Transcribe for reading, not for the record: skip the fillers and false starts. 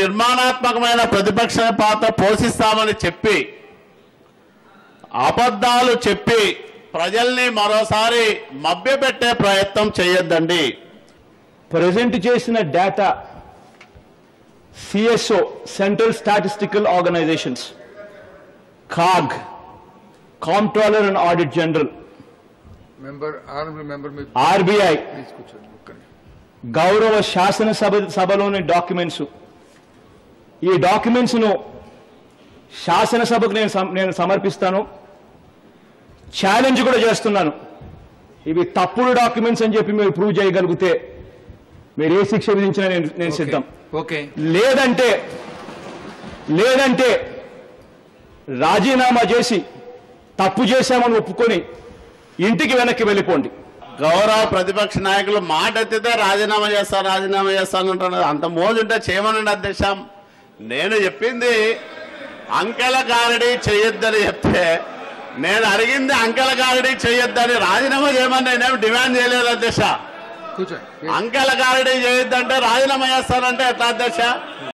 నిర్మాణాత్మకమైన ప్రతిపక్ష పాత్ర పోషిస్తామని చెప్పి అబద్ధాలు చెప్పి ప్రజల్ని మరోసారి మభ్యపెట్టే ప్రయత్నం చేయొద్దండి. ప్రెజెంట్ చేసిన data CSO Central Statistical Organizations, CAG, Comptroller and Audit General, RBI, Gaurava Shasana Sabaloni documents. ఈ డాక్యుమెంట్స్ను శాసనసభకు నేను సమర్పిస్తాను. ఛాలెంజ్ కూడా చేస్తున్నాను. ఇవి తప్పుడు డాక్యుమెంట్స్ అని చెప్పి మీరు ప్రూవ్ చేయగలిగితే మీరు ఏ శిక్ష విధించినా నేను సిద్ధం. లేదంటే రాజీనామా చేసి తప్పు చేశామని ఒప్పుకొని ఇంటికి వెనక్కి వెళ్ళిపోండి. గౌరవ ప్రతిపక్ష నాయకులు మాట ఎత్తితే రాజీనామా చేస్తాను అంటున్నారు. అంత మోజుంటే చేయమనండి అధ్యక్షం. నేను చెప్పింది అంకెల కారడీ చేయొద్దని చెప్తే, నేను అడిగింది అంకెల కారడీ చేయొద్దని రాజీనామా చేయమని నేనేమి డిమాండ్ చేయలేదు అధ్యక్ష. అంకెల కారడీ చేయొద్దంటే రాజీనామా చేస్తానంటే ఎట్లా అధ్యక్ష?